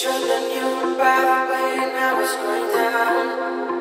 Should've knew right when I was going down.